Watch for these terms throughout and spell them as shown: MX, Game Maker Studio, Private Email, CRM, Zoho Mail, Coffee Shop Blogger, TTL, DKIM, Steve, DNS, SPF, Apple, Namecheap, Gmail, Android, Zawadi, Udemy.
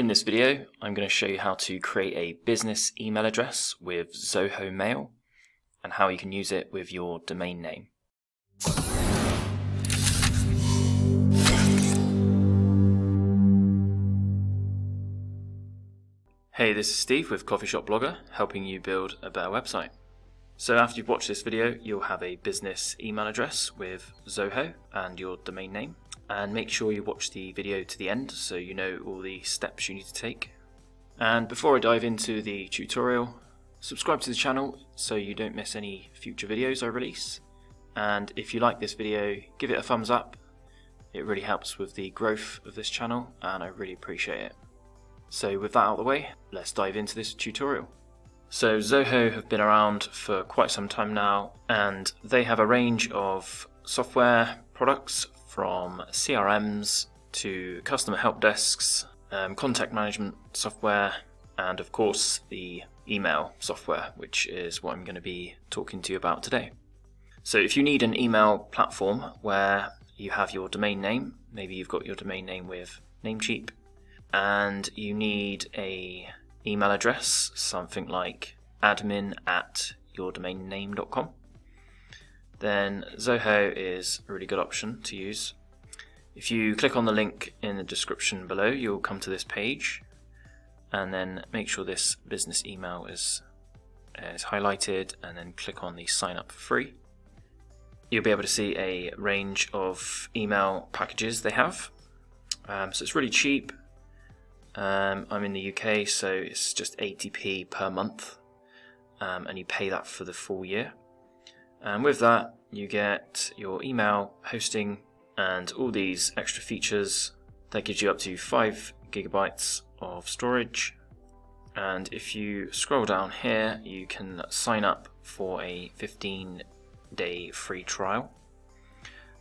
In this video, I'm going to show you how to create a business email address with Zoho Mail and how you can use it with your domain name. Hey, this is Steve with Coffee Shop Blogger, helping you build a better website. So after you've watched this video, you'll have a business email address with Zoho and your domain name. And make sure you watch the video to the end so you know all the steps you need to take. And before I dive into the tutorial, subscribe to the channel so you don't miss any future videos I release. And if you like this video, give it a thumbs up. It really helps with the growth of this channel and I really appreciate it. So with that out of the way, let's dive into this tutorial. So Zoho have been around for quite some time now, and they have a range of software products from CRMs to customer help desks, contact management software, and of course the email software, which is what I'm going to be talking to you about today. So if you need an email platform where you have your domain name, maybe you've got your domain name with Namecheap, and you need a email address, something like admin@yourdomainname.com, then Zoho is a really good option to use. If you click on the link in the description below, you'll come to this page, and then make sure this business email is highlighted, and then click on the sign up for free. You'll be able to see a range of email packages they have. So it's really cheap. I'm in the UK, so it's just 80p per month, and you pay that for the full year. And with that, you get your email hosting and all these extra features. That gives you up to 5 GB of storage. And if you scroll down here, you can sign up for a 15-day free trial.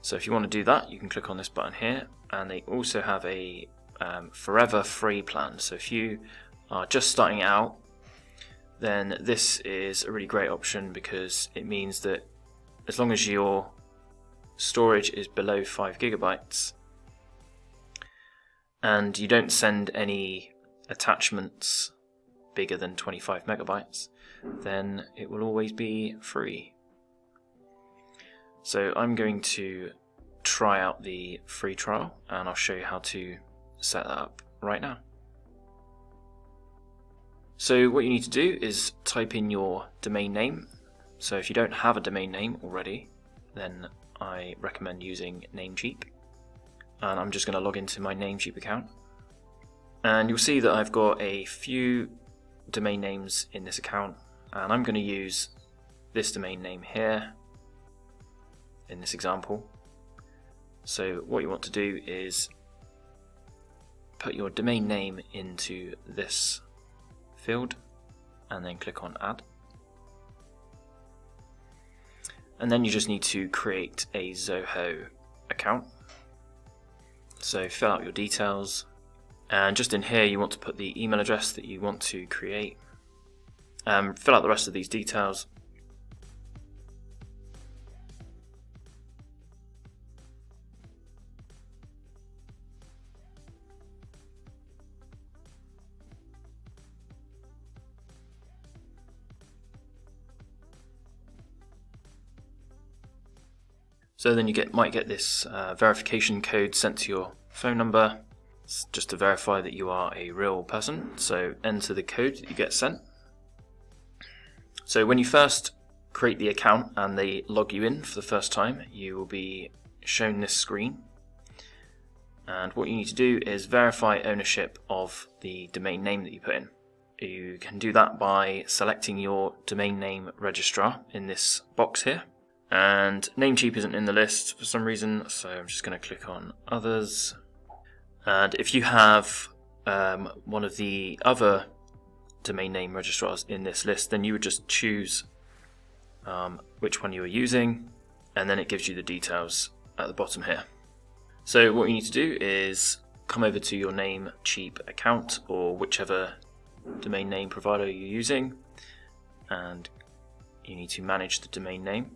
So if you want to do that, you can click on this button here. And they also have a forever free plan. So if you are just starting out, then this is a really great option, because it means that as long as your storage is below 5 GB and you don't send any attachments bigger than 25 MB, then it will always be free. So I'm going to try out the free trial and I'll show you how to set that up right now. So what you need to do is type in your domain name. So if you don't have a domain name already, then I recommend using Namecheap. And I'm just going to log into my Namecheap account. And you'll see that I've got a few domain names in this account. And I'm going to use this domain name here in this example. So what you want to do is put your domain name into this field and then click on add, and then you just need to create a Zoho account. So fill out your details, and just in here you want to put the email address that you want to create. Fill out the rest of these details, so then you might get this verification code sent to your phone number. It's just to verify that you are a real person. So enter the code that you get sent. So when you first create the account and they log you in for the first time, you will be shown this screen. And what you need to do is verify ownership of the domain name that you put in. You can do that by selecting your domain name registrar in this box here. And Namecheap isn't in the list for some reason, so I'm just going to click on others. And if you have one of the other domain name registrars in this list, then you would just choose which one you are using, and then it gives you the details at the bottom here. So what you need to do is come over to your Namecheap account or whichever domain name provider you're using, and you need to manage the domain name.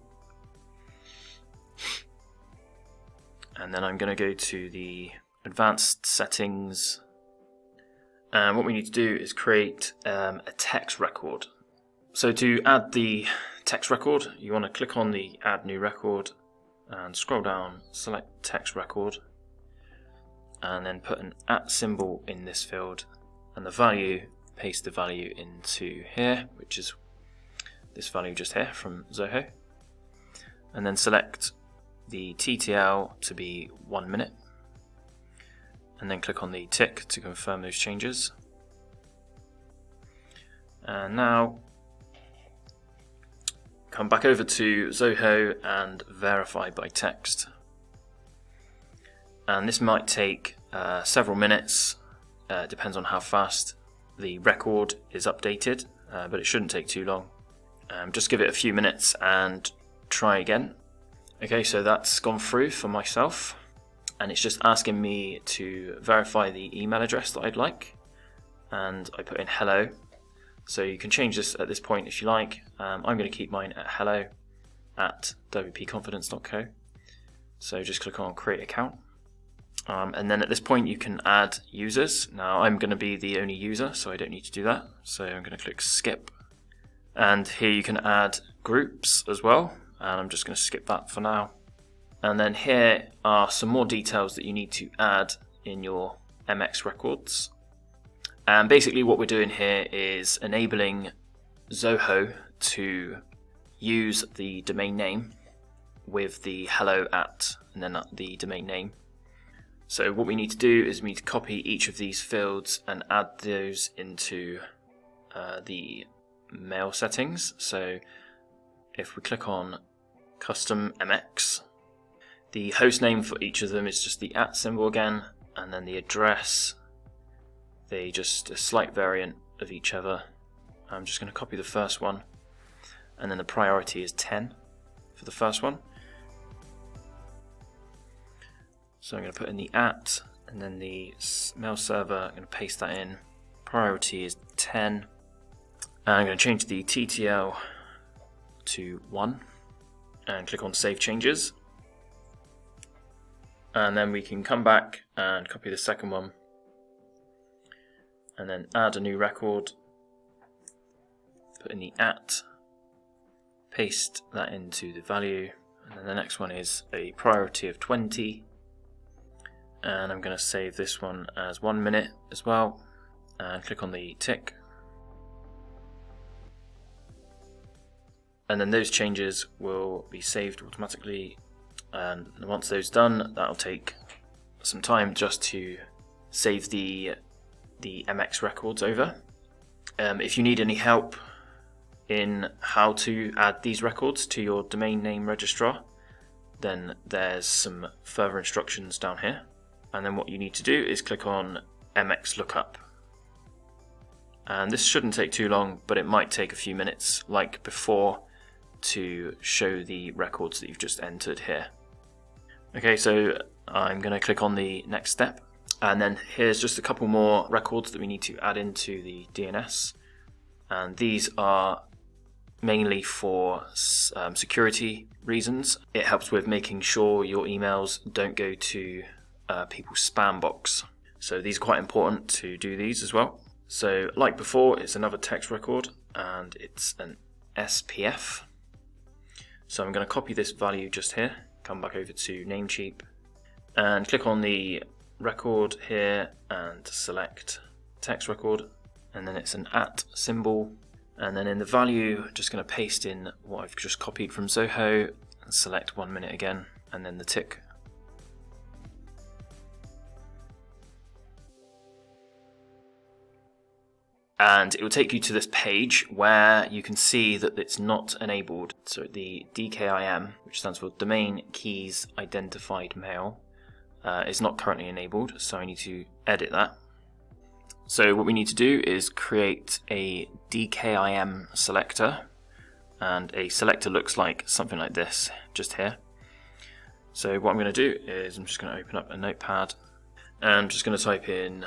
And then I'm going to go to the advanced settings, And what we need to do is create a text record. So to add the text record, you want to click on the Add New Record and scroll down, select Text Record, and then put an @ symbol in this field, and the value, paste the value into here, which is this value just here from Zoho, and then select the TTL to be 1 minute, and then click on the tick to confirm those changes. And now come back over to Zoho and verify by text. And this might take several minutes, depends on how fast the record is updated, but it shouldn't take too long. Just give it a few minutes and try again. Okay, so that's gone through for myself, and it's just asking me to verify the email address that I'd like, and I put in hello. So you can change this at this point if you like. I'm going to keep mine at hello@wpconfidence.co. So just click on create account. And then at this point you can add users. Now I'm going to be the only user, so I don't need to do that. So I'm going to click skip. And here you can add groups as well. And I'm just going to skip that for now. And then here are some more details that you need to add in your MX records. And basically what we're doing here is enabling Zoho to use the domain name with the hello@ and then the domain name. So what we need to do is we need to copy each of these fields and add those into the mail settings. So if we click on custom MX, the host name for each of them is just the @ symbol again, and then the address, they just a slight variant of each other. I'm just going to copy the first one, and then the priority is 10 for the first one. So I'm going to put in the @ and then the mail server, I'm going to paste that in. Priority is 10. And I'm going to change the TTL to 1 and click on Save Changes. And then we can come back and copy the second one and then add a new record, put in the @, paste that into the value, and then the next one is a priority of 20. And I'm going to save this one as 1 minute as well, and click on the tick. And then those changes will be saved automatically, and once those done, that'll take some time just to save the MX records over. If you need any help in how to add these records to your domain name registrar, then there's some further instructions down here. And then what you need to do is click on MX lookup. And this shouldn't take too long, but it might take a few minutes like before to show the records that you've just entered here. Okay, so I'm going to click on the next step, and then here's just a couple more records that we need to add into the DNS, and these are mainly for security reasons. It helps with making sure your emails don't go to people's spam box. So these are quite important to do these as well. So like before, it's another text record and it's an SPF. So I'm going to copy this value just here, come back over to Namecheap and click on the record here and select text record, and then it's an @ symbol, and then in the value just going to paste in what I've just copied from Zoho and select 1 minute again, and then the tick. And it will take you to this page where you can see that it's not enabled. So the DKIM, which stands for Domain Keys Identified Mail, is not currently enabled, so I need to edit that. So what we need to do is create a DKIM selector, and a selector looks like something like this, just here. So what I'm going to do is I'm just going to open up a notepad, and I'm just going to type in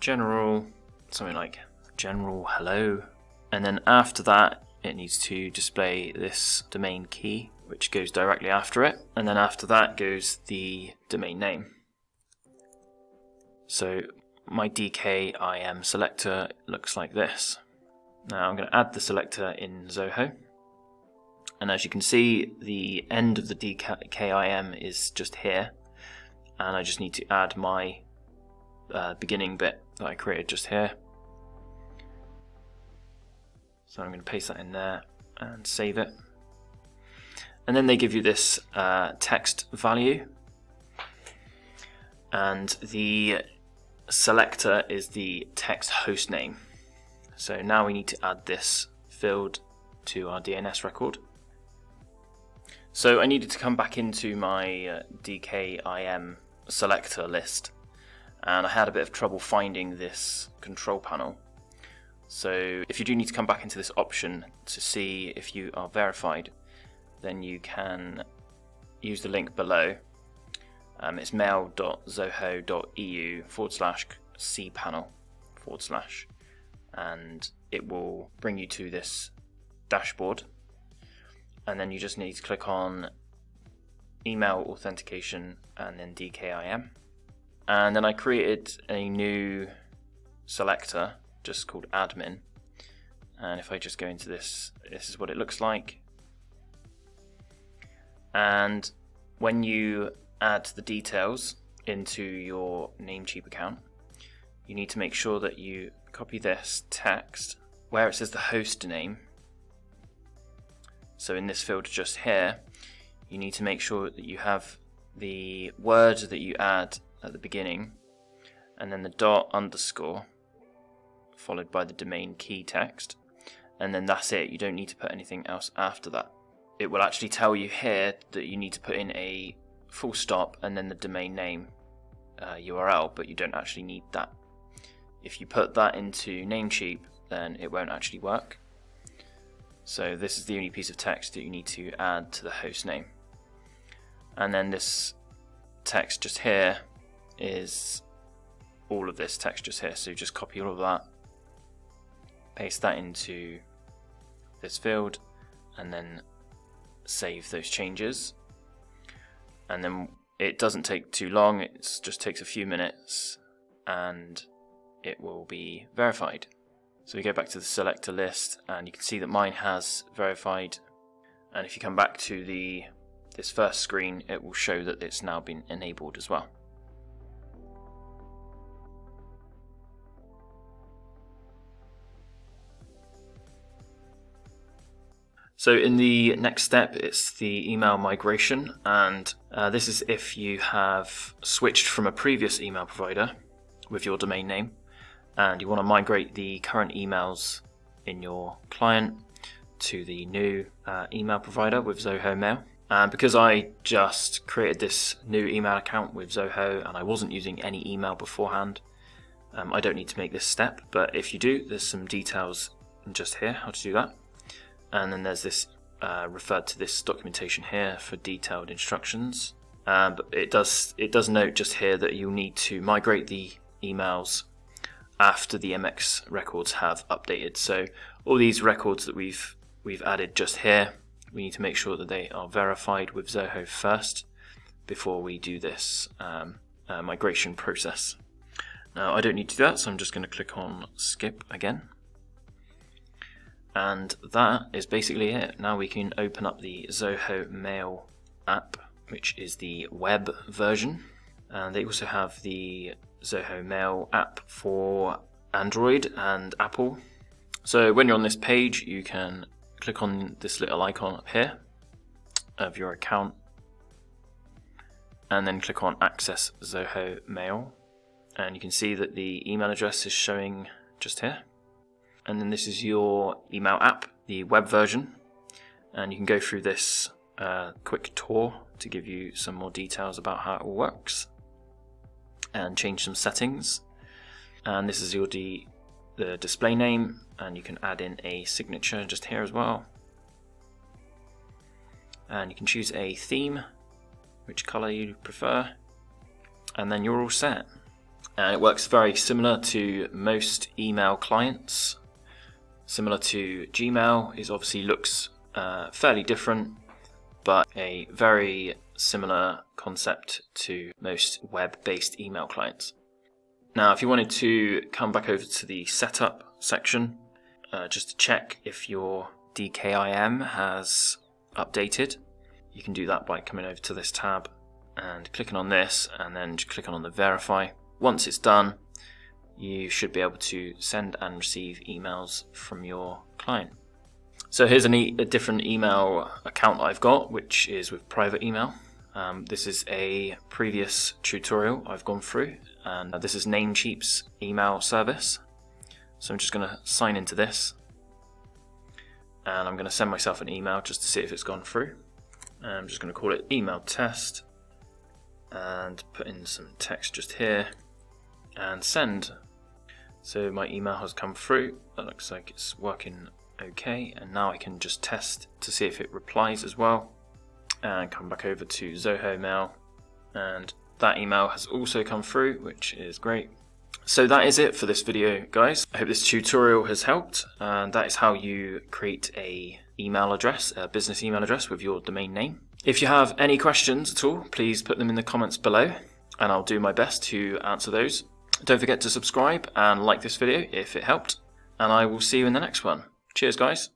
general, something like general hello, and then after that it needs to display this domain key which goes directly after it, and then after that goes the domain name. So my DKIM selector looks like this. Now I'm going to add the selector in Zoho, and as you can see, the end of the DKIM is just here, and I just need to add my beginning bit that I created just here. So I'm going to paste that in there and save it. And then they give you this text value, and the selector is the text host name. So now we need to add this field to our DNS record. So I needed to come back into my DKIM selector list, and I had a bit of trouble finding this control panel. So if you do need to come back into this option to see if you are verified, then you can use the link below. It's mail.zoho.eu/cpanel/ and it will bring you to this dashboard, and then you just need to click on email authentication and then DKIM. And then I created a new selector just called admin, and if I just go into this, this is what it looks like. And when you add the details into your Namecheap account, you need to make sure that you copy this text where it says the host name. So in this field just here, you need to make sure that you have the word that you add at the beginning, and then the ._ followed by the domain key text, and then that's it. You don't need to put anything else after that. It will actually tell you here that you need to put in a full stop and then the domain name URL, but you don't actually need that. If you put that into Namecheap, then it won't actually work. So this is the only piece of text that you need to add to the host name. And then this text just here is all of this text just here, so you just copy all of that, paste that into this field, and then save those changes. And then it doesn't take too long, it just takes a few minutes and it will be verified. So we go back to the selector list, and you can see that mine has verified, and if you come back to this first screen, it will show that it's now been enabled as well. So in the next step, it's the email migration, and this is if you have switched from a previous email provider with your domain name and you want to migrate the current emails in your client to the new email provider with Zoho Mail. And because I just created this new email account with Zoho and I wasn't using any email beforehand, I don't need to make this step, but if you do, there's some details just here how to do that. And then there's this referred to this documentation here for detailed instructions. But it does note just here that you'll need to migrate the emails after the MX records have updated. So all these records that we've added just here, we need to make sure that they are verified with Zoho first before we do this migration process. Now I don't need to do that, so I'm just going to click on skip again. And that is basically it. Now we can open up the Zoho Mail app, which is the web version. And they also have the Zoho Mail app for Android and Apple. So when you're on this page, you can click on this little icon up here of your account, and then click on Access Zoho Mail. And you can see that the email address is showing just here. And then this is your email app, the web version, and you can go through this quick tour to give you some more details about how it all works and change some settings. And this is your the display name, and you can add in a signature just here as well, and you can choose a theme, which color you prefer, and then you're all set. And it works very similar to most email clients. Similar to Gmail, it obviously looks fairly different, but a very similar concept to most web-based email clients. Now, if you wanted to come back over to the setup section, just to check if your DKIM has updated, you can do that by coming over to this tab and clicking on this, and then just clicking on the verify. Once it's done, you should be able to send and receive emails from your client. So here's a different email account that I've got, which is with private email. This is a previous tutorial I've gone through, and this is Namecheap's email service. So I'm just going to sign into this, and I'm going to send myself an email just to see if it's gone through. I'm just going to call it email test and put in some text just here and send. So my email has come through. That looks like it's working okay, and now I can just test to see if it replies as well, and come back over to Zoho Mail, and that email has also come through, which is great. So that is it for this video, guys. I hope this tutorial has helped, and that is how you create a email address, a business email address with your domain name. If you have any questions at all, please put them in the comments below, and I'll do my best to answer those. Don't forget to subscribe and like this video if it helped, and I will see you in the next one. Cheers, guys.